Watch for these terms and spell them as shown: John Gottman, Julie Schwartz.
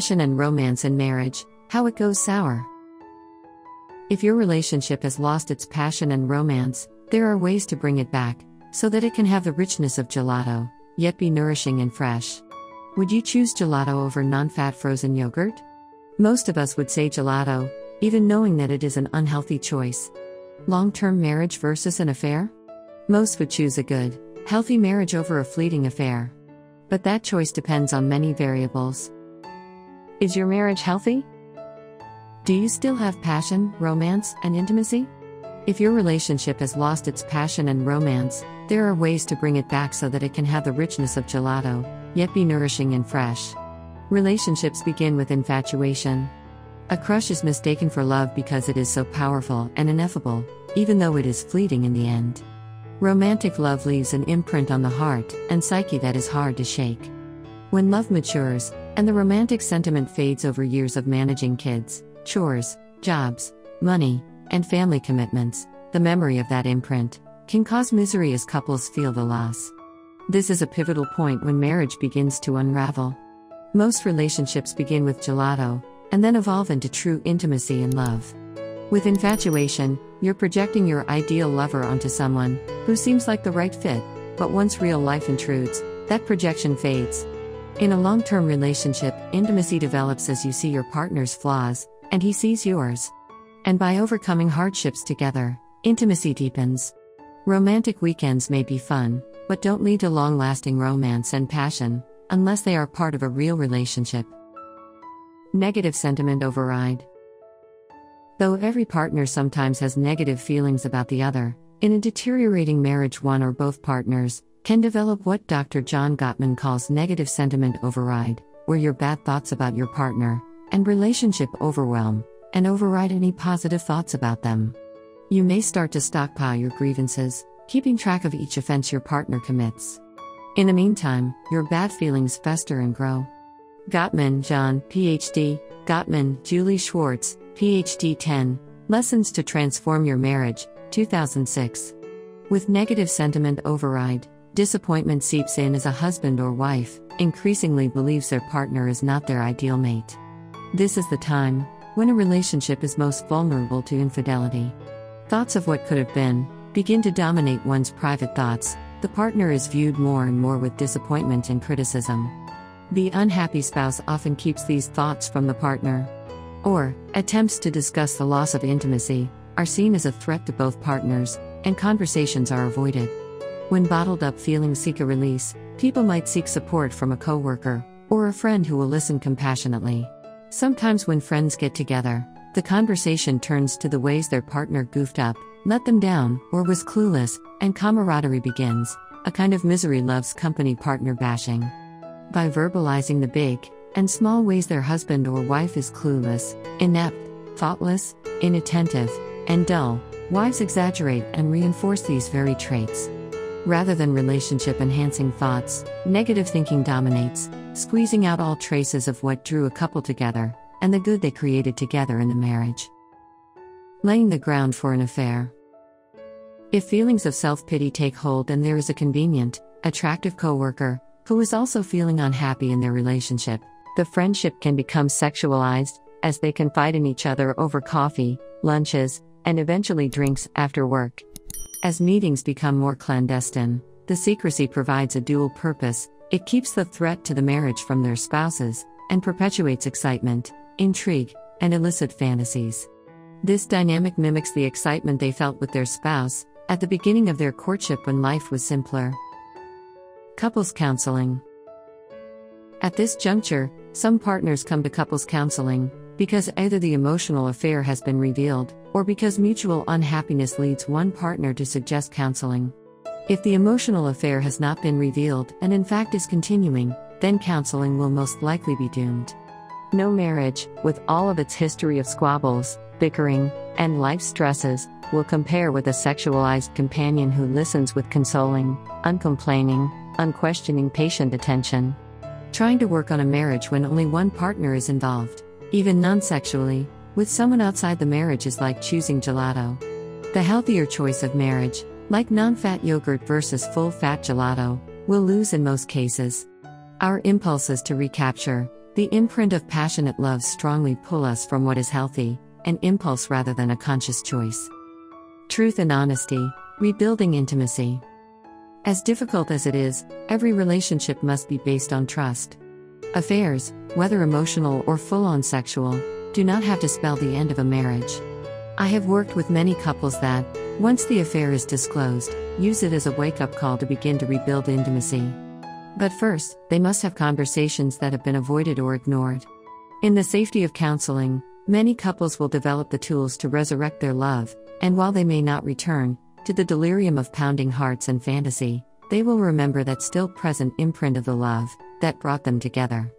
Passion and romance in marriage, how it goes sour. If your relationship has lost its passion and romance, there are ways to bring it back, so that it can have the richness of gelato, yet be nourishing and fresh. Would you choose gelato over non-fat frozen yogurt? Most of us would say gelato, even knowing that it is an unhealthy choice. Long-term marriage versus an affair? Most would choose a good, healthy marriage over a fleeting affair. But that choice depends on many variables. Is your marriage healthy? Do you still have passion, romance, and intimacy? If your relationship has lost its passion and romance, there are ways to bring it back so that it can have the richness of gelato, yet be nourishing and fresh. Relationships begin with infatuation. A crush is mistaken for love because it is so powerful and ineffable, even though it is fleeting in the end. Romantic love leaves an imprint on the heart and psyche that is hard to shake. When love matures, and the romantic sentiment fades over years of managing kids, chores, jobs, money, and family commitments, the memory of that imprint can cause misery as couples feel the loss. This is a pivotal point when marriage begins to unravel. Most relationships begin with gelato, and then evolve into true intimacy and love. With infatuation, you're projecting your ideal lover onto someone who seems like the right fit, but once real life intrudes, that projection fades. In a long-term relationship, intimacy develops as you see your partner's flaws, and he sees yours. And by overcoming hardships together, intimacy deepens. Romantic weekends may be fun, but don't lead to long-lasting romance and passion, unless they are part of a real relationship. Negative sentiment override. Though every partner sometimes has negative feelings about the other, in a deteriorating marriage one or both partners can develop what Dr. John Gottman calls negative sentiment override, where your bad thoughts about your partner and relationship overwhelm and override any positive thoughts about them. You may start to stockpile your grievances, keeping track of each offense your partner commits. In the meantime, your bad feelings fester and grow. Gottman, John, Ph.D., Gottman, Julie Schwartz, Ph.D. 10, Lessons to Transform Your Marriage, 2006. With negative sentiment override, disappointment seeps in as a husband or wife increasingly believes their partner is not their ideal mate. This is the time when a relationship is most vulnerable to infidelity. Thoughts of what could have been begin to dominate one's private thoughts. The partner is viewed more and more with disappointment and criticism. The unhappy spouse often keeps these thoughts from the partner. Or, attempts to discuss the loss of intimacy are seen as a threat to both partners, and conversations are avoided. When bottled up feelings seek a release, people might seek support from a coworker or a friend who will listen compassionately. Sometimes when friends get together, the conversation turns to the ways their partner goofed up, let them down, or was clueless, and camaraderie begins, a kind of misery loves company partner bashing. By verbalizing the big and small ways their husband or wife is clueless, inept, thoughtless, inattentive, and dull, wives exaggerate and reinforce these very traits. Rather than relationship-enhancing thoughts, negative thinking dominates, squeezing out all traces of what drew a couple together, and the good they created together in the marriage. Laying the ground for an affair. If feelings of self-pity take hold and there is a convenient, attractive coworker who is also feeling unhappy in their relationship, the friendship can become sexualized, as they confide in each other over coffee, lunches, and eventually drinks after work. As meetings become more clandestine, the secrecy provides a dual purpose. It keeps the threat to the marriage from their spouses, and perpetuates excitement, intrigue, and illicit fantasies. This dynamic mimics the excitement they felt with their spouse at the beginning of their courtship when life was simpler. Couples counseling. At this juncture, some partners come to couples counseling because either the emotional affair has been revealed, or because mutual unhappiness leads one partner to suggest counseling. If the emotional affair has not been revealed and in fact is continuing, then counseling will most likely be doomed. No marriage, with all of its history of squabbles, bickering, and life stresses, will compare with a sexualized companion who listens with consoling, uncomplaining, unquestioning patient attention. Trying to work on a marriage when only one partner is involved, even non-sexually, with someone outside the marriage is like choosing gelato. The healthier choice of marriage, like non-fat yogurt versus full-fat gelato, will lose in most cases. Our impulses to recapture, The imprint of passionate loves strongly pull us from what is healthy, an impulse rather than a conscious choice. Truth and honesty, rebuilding intimacy. As difficult as it is, every relationship must be based on trust. Affairs, whether emotional or full-on sexual, do not have to spell the end of a marriage. I have worked with many couples that, once the affair is disclosed, use it as a wake-up call to begin to rebuild intimacy. But first, they must have conversations that have been avoided or ignored. In the safety of counseling, many couples will develop the tools to resurrect their love, and while they may not return to the delirium of pounding hearts and fantasy, they will remember that still present imprint of the love that brought them together.